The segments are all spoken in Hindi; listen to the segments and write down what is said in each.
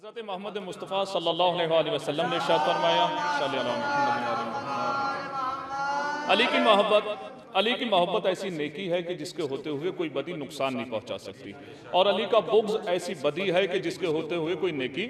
हज़रत मोहम्मद मुस्तफ़ा सल्लल्लाहु अलैहि वसल्लम ने इरशाद फरमाया अली की मोहब्बत ऐसी नेकी है कि जिसके होते हुए कोई बदी नुकसान नहीं पहुंचा सकती, और अली का बुग़्ज़ ऐसी बदी है कि जिसके होते हुए कोई नेकी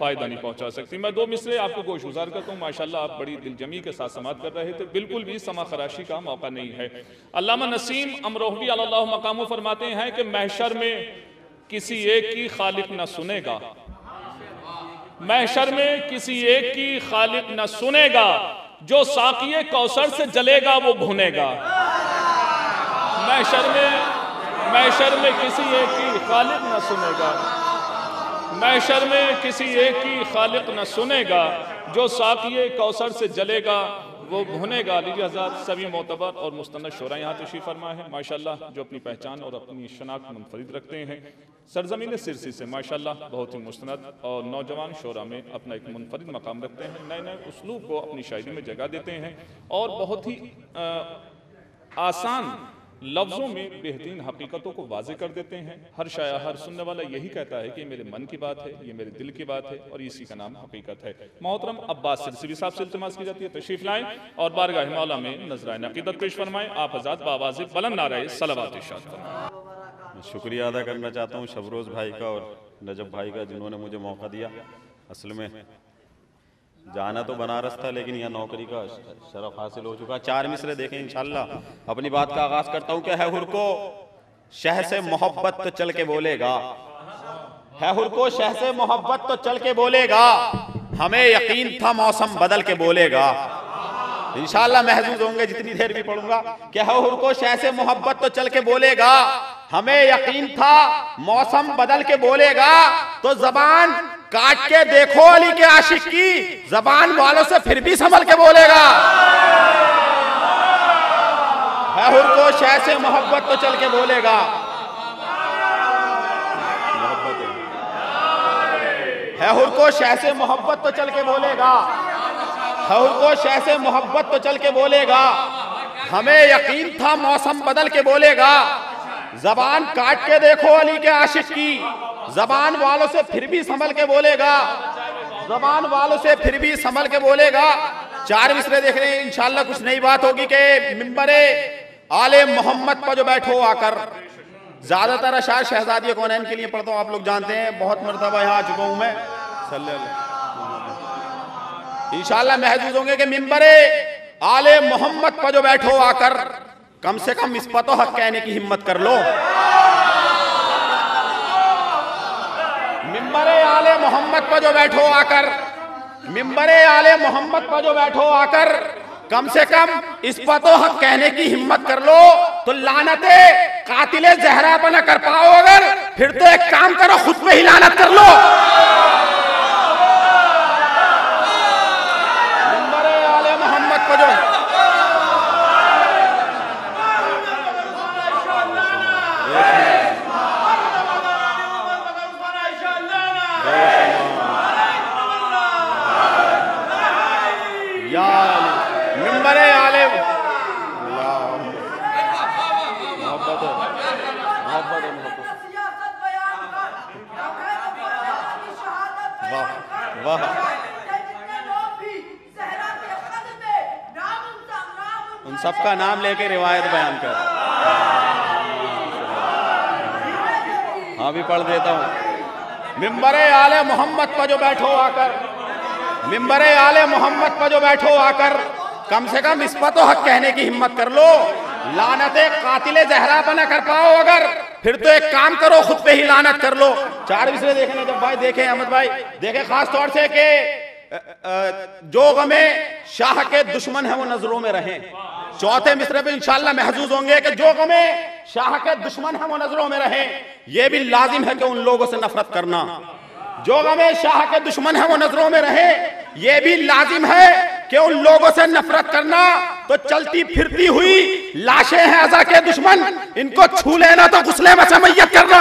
फ़ायदा नहीं पहुंचा सकती। मैं दो मिसरे आपको गोशगुज़ार करता हूँ। माशाल्लाह आप बड़ी दिलजमी के साथ समाअत कर रहे थे, बिल्कुल भी समाखराशी का मौका नहीं है। अल्लामा नसीम अमरोही अल्लाह मकामू फरमाते हैं कि महशर में किसी एक की खालिक न सुनेगा, महशर में किसी एक की खालिक न सुनेगा, जो साक़िए कौसर से जलेगा वो भुनेगा। महशर में किसी एक की खालिक न सुनेगा, महशर में किसी एक की खालिक न सुनेगा, जो साक़िए कौसर से जलेगा वो भुनेगा। लीजिए हज़रात सभी मोतबर और मुस्तनद शोरा यहाँ तशरीफ़ फरमाए हैं माशाल्लाह, जो अपनी पहचान और अपनी शनाख्त मुनफरिद रखते हैं। सरजमीन सिरसी से माशाल्लाह बहुत ही मुस्तनद और नौजवान शोरा में अपना एक मुनफरिद मकाम रखते हैं, नए नए उसलूब को अपनी शायरी में जगह देते हैं और बहुत ही आसान लफ्ज़ों में बेहतरीन हकीकतों को वाजे कर देते हैं। हर शाया, हर सुनने वाला यही कहता है कि मेरे मन की बात है, ये मेरे दिल की बात है, और इसी का नाम हकीकत है। मोहतरम अब्बास सिरसी साहब से इल्तिमास की जाती है तशरीफ़ लाएँ और बारगाह मौला में नजरान अक़ीदत पेश फरमाएँ। आप हज़रात बावाज़े बुलंद नारे सलावत इरशाद फरमाएँ। शुक्रिया अदा करना चाहता हूँ शबरोज़ भाई का और नजब भाई का, जिन्होंने मुझे मौका दिया। असल में जाना तो बनारस था, लेकिन यह नौकरी का शरफ हासिल हो चुका। चार मिसरे देखें इंशाल्लाह, अपनी बात का आगाज करता हूँ कि है हुर को शह से मोहब्बत तो चल के बोलेगा, है हुर को शह से मोहब्बत तो चल के बोलेगा, हमें यकीन था मौसम बदल के बोलेगा। इंशाल्लाह महसूस होंगे जितनी देर भी पढ़ूंगा कि है हुर को शह से मोहब्बत तो चल के बोलेगा, हमें यकीन था मौसम बदल के बोलेगा। तो जबान काट के देखो अली के आशिक की, जबान वालों से फिर भी संभल के बोलेगा। है हुर को शह से मोहब्बत तो चल के बोलेगा, है हुर को शह से मोहब्बत तो चल के बोलेगा, है हुर को शह से मोहब्बत तो चल के बोलेगा, हमें यकीन था मौसम बदल के बोलेगा। जबान काट के देखो अली के आशिक की, जबान वालों से फिर भी संभल के बोलेगा, जबान वालों से फिर भी संभल के बोलेगा। चार मिसरे देख रहे हैं इंशाल्लाह, कुछ नई बात होगी कि मिंबरे आले मोहम्मद पर जो बैठो आकर। ज्यादातर अशार शहजादी कौनैन के लिए पढ़ता हूँ, आप लोग जानते हैं, बहुत मरतबा यहाँ आ चुका हूँ मैं। इंशाल्लाह महसूस होंगे कि मिंबरे आले मोहम्मद पर जो बैठो आकर, कम से कम इस पर तो हक कहने की हिम्मत कर लो। मिंबरे आले मोहम्मद पर जो बैठो आकर, मिंबरे आले मोहम्मद पर जो बैठो आकर, कम से कम इस पर तो हक कहने की हिम्मत कर लो। तो लानते कातिले जहरा पर न कर पाओ अगर, फिर तो एक काम करो, खुद पे ही लानत कर लो। मिंबरे आले मोहम्मद पर जो उन सबका नाम लेके रिवायत बयान कर। हाँ भी पढ़ देता हूँ। मिंबरे आले मोहम्मद पर जो बैठो आकर, मिंबरे आले मोहम्मद पर जो बैठो आकर, कम से कम इस पर तो हक कहने की हिम्मत कर लो। लानते कातिले जहरा पर न कर पाओ अगर, फिर तो एक काम करो, खुद पे ही लानत कर लो। चार विषय देखने जब भाई देखे, अहमद भाई देखे खास तौर से कि जो गमे शाह के दुश्मन है वो नजरों में रहे। चौथे मिसरे पे इंशाल्लाह महसूस होंगे कि जो गमे शाह के दुश्मन है वो नजरों में रहे, ये भी लाजिम है कि उन लोगों से नफरत करना। जो गमे शाह के दुश्मन है वो नजरों में रहे, ये भी लाजिम है कि उन लोगों से नफरत करना। तो चलती फिरती हुई लाशें हैं अज़ा के दुश्मन, इनको छू लेना तो गुस्ले में समयत करना।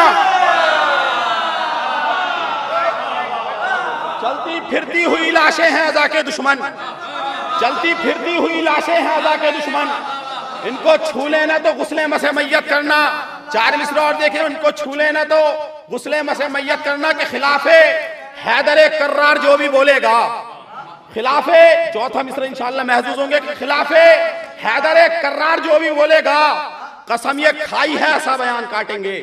चलती फिरती हुई लाशें हैं अज़ा के दुश्मन, चलती फिरती हुई लाशें हैं अज़ा के दुश्मन, इनको छू लेना तो गुस्ले में समयत करना। चार मिसरा और देखें, उनको छू लेना तो गुस्ले में समयत करना के खिलाफ हैदर कर्रार जो भी बोलेगा खिलाफे चौथा मिसरा इंशाल्लाह महसूस होंगे कि खिलाफे हैदर कर्रार जो भी बोलेगा कसम ये खाई है ऐसा बयान काटेंगे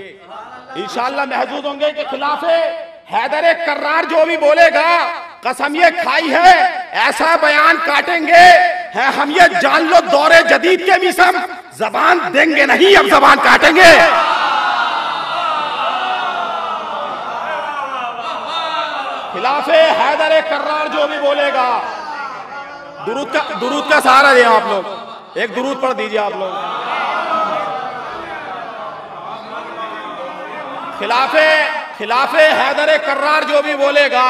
इंशाल्लाह महसूस होंगे कि खिलाफे हैदर कर्रार जो भी बोलेगा कसम ये खाई है ऐसा बयान काटेंगे है हम ये जान लो दौरे जदीद के मिसम जबान देंगे नहीं अब जबान काटेंगे। खिलाफे हैदर कर्रार जो भी बोलेगा दुरूद का सहारा दें आप लोग, एक दुरूद पढ़ दीजिए आप लोग। खिलाफे हैदर कर्रार जो भी बोलेगा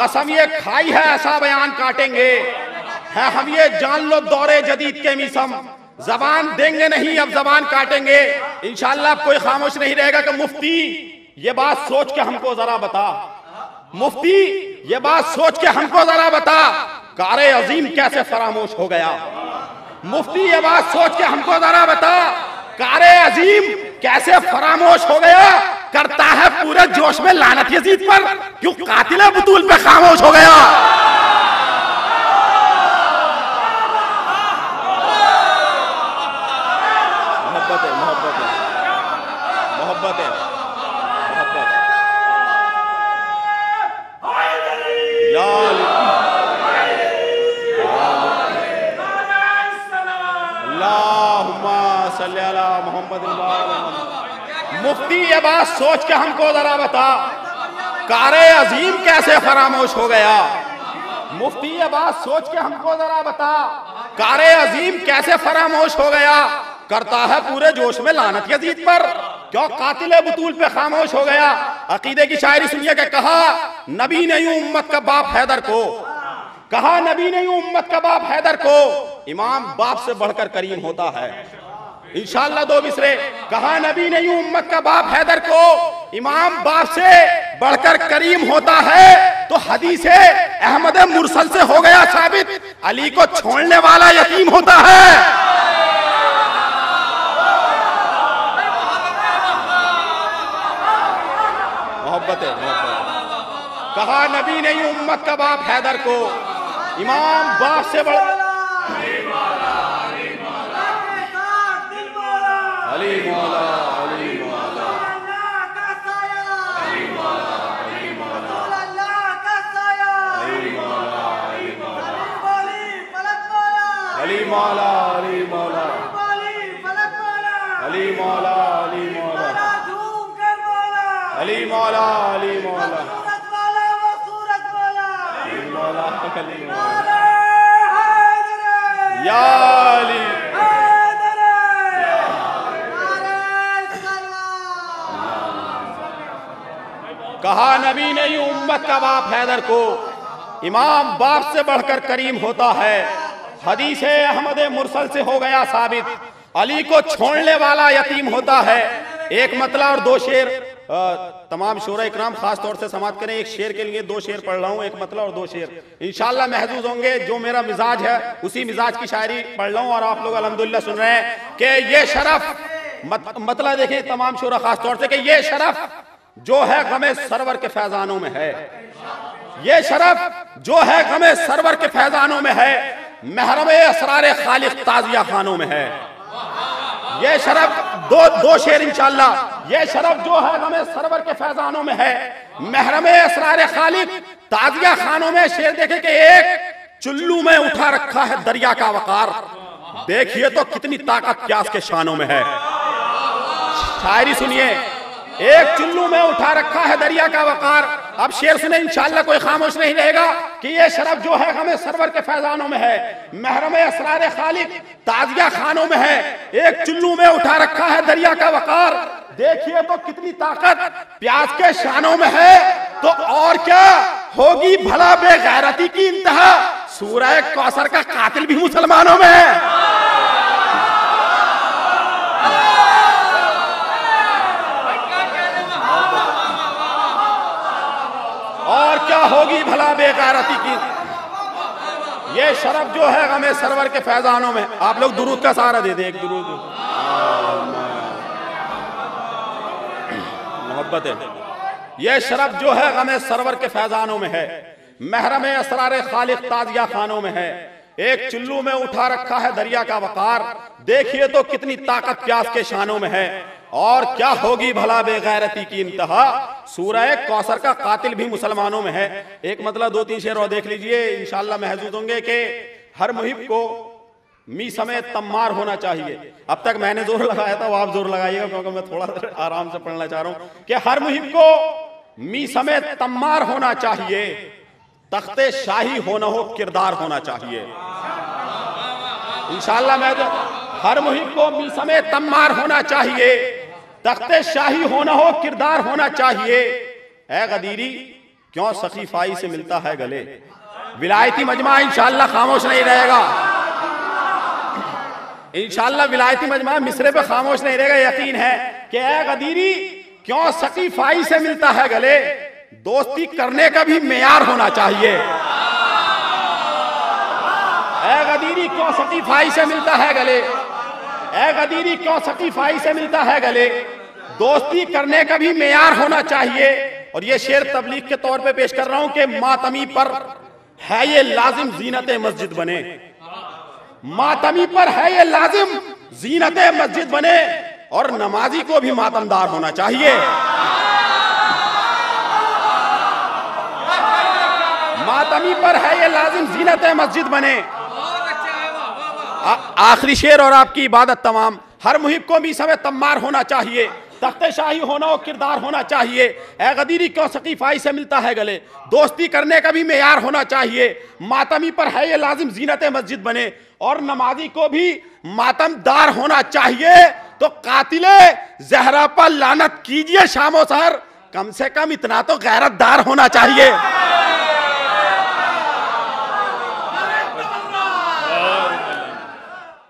कसम ये खाई है ऐसा बयान काटेंगे है हम ये जान लो दौरे जदीद के मिसम जबान देंगे नहीं अब जबान काटेंगे। इंशाल्लाह कोई खामोश नहीं रहेगा कि मुफ्ती ये बात सोच के हमको जरा बता, मुफ्ती ये बात सोच के हमको जरा बता कार अजीम कैसे फरामोश हो गया, मुफ्ती ये बात सोच के हमको जरा बता कार अजीम कैसे फरामोश हो गया, करता है पूरे जोश में लानत यजीद पर क्यों कातिले बतूल पे खामोश हो गया। मोहब्बत है, मोहब्बत है, मोहब्बत है, मोहब्बत यार अल्लाहुम्मा सल्ली अला मुहम्मद। मुफ्ती ये बात सोच के हमको जरा बता कारे अजीम कैसे फरामोश हो गया, मुफ्ती ये बात सोच के हमको जरा बता कारे अजीम कैसे फरामोश हो गया, करता है पूरे जोश में लानत यजीद पर क्यों कातिले बतूल पे खामोश हो गया। अकीदे की शायरी सुनिए के कहा नबी ने यूं उम्मत का बाप हैदर को, कहा नबी ने यूं उम्मत का बाप हैदर को इमाम बाप से बढ़कर करीम होता है। इंशाल्लाह दो मिसरे कहा नबी नहीं उम्मत का बाप हैदर को इमाम बाप से बढ़कर करीम होता है तो हदीस अहमद मुरसल से हो गया साबित अली को छोड़ने वाला यतीम होता है। मोहब्बत है, कहा नबी नहीं उम्मत का बाप हैदर को इमाम बाप से बढ़कर अली मौला, अली मौला, अली मौला, अली मौला, अली मौला, अली मौला, अली मौला, अली मौला, अली मौला, अली मौला, अली मौला, अली मौला, अली मौला, अली मौला या अली। कहा नबी ने यूं उम्मत का बाप हैदर को इमाम बाप से बढ़कर करीम होता है, हदीस अहमद मुरसल से हो गया साबित अली को छोड़ने वाला यतीम होता है। एक मतला और दो शेर तमाम शोरा इकराम खास तौर से समाप्त करें, एक शेर के लिए दो शेर पढ़ रहा हूँ, एक मतला और दो शेर इंशाल्लाह महसूस होंगे। जो मेरा मिजाज है उसी मिजाज की शायरी पढ़ रहा हूँ और आप लोग अल्हम्दुलिल्लाह सुन रहे हैं कि ये शरफ मतला देखें तमाम शोरा खास तौर से कि ये शरफ जो है गमे सरवर के फैजानों में है, ये शरफ जो है गमे सरवर के फैजानों में है, महरमे असरारे खालिक ताजिया खानों में है। ये शरफ दो शेर इंशाल्लाह, ये शरफ जो है गमे सरवर के फैजानों में है, महरमे असरारे खालिक ताजिया खानों में। शेर देखे कि एक चुल्लू में उठा रखा है दरिया का वकार, देखिए तो कितनी ताकत प्यास के शानों में है। शायरी सुनिए, एक चुल्लू में उठा रखा है दरिया का वकार। अब शेर सुने इंशाल्लाह कोई खामोश नहीं रहेगा कि ये शरफ जो है हमें सरवर के फैजानों में है, महरम असरार खालिक ताजिया खानों में है। एक चुल्लू में उठा रखा है दरिया का वकार, देखिए तो कितनी ताकत प्यास के शानों में है। तो और क्या होगी भला बेगैरती की इंतहा, सूरह कौसर का कातिल भी मुसलमानों में है। और क्या होगी भला बेगैरती की, ये शरफ जो है गमे सरवर के फैजानों में। आप लोग दुरूद का सहारा दे दें, एक दुरूद। मोहब्बत है, ये शरब जो है गमे सरवर के फैजानों में है, महरम असरार खालिक ताजिया खानों में है। एक चुल्लू में उठा रखा है दरिया का वकार, देखिए तो कितनी ताकत प्यास के शानों में है। और क्या होगी भला बेगैरती की इंतहा, सूरह कौसर का कातिल भी मुसलमानों में है। एक मतलब दो तीन शेर और देख लीजिए, इंशाल्लाह महसूस होंगे कि हर मुहिब को मी समेत तम्मार होना चाहिए। अब तक मैंने जोर लगाया था, वो आप जोर लगाइएगा क्योंकि मैं थोड़ा आराम से पढ़ना चाह रहा हूं कि हर मुहिब को मी समेत तम्मार होना चाहिए, तख्ते शाही होना हो किरदार होना चाहिए। इंशाल्लाह मैं तो हर मुहिब को मी समेत तम्मार होना चाहिए, तख्ते शाही होना हो किरदार होना चाहिए। ऐ गदीरी क्यों सखीफाई से मिलता है गले, विलायती मजमा इंशाल्लाह खामोश नहीं रहेगा, इंशाल्लाह विलायती मजमा मिसरे पे खामोश नहीं रहेगा। यकीन है कि ऐ गदीरी क्यों सकीफाई से मिलता है गले, दोस्ती करने का भी मेयार होना चाहिए। ऐ गदीरी क्यों सकीफाई से मिलता है गले, ऐ गदीरी क्यों सकीफाई से मिलता है गले, दोस्ती करने का भी मेयार होना चाहिए। और ये शेर तबलीग के तौर पे पेश कर रहा हूं कि मातमी पर है ये लाजिम जीनत मस्जिद बने, मातमी पर है ये लाजिम जीनत मस्जिद बने, और नमाजी को भी मातमदार होना चाहिए। मातमी पर है ये लाजिम जीनत मस्जिद बने। आखिरी शेर और आपकी इबादत तमाम, हर मुहिब को भी समय तम्मार होना चाहिए, तख्ते शाही होना और किरदार होना चाहिए। ऐ गदीरी क्यों सकीफाई से मिलता है गले, दोस्ती करने का भी मेयार होना चाहिए, मातमी पर है ये लाजिम जीनत मस्जिद बने, और नमाजी को भी मातमदार होना चाहिए। तो कातिले जहरा पर लानत कीजिए शामो सर, कम से कम इतना तो गैरतदार होना चाहिए।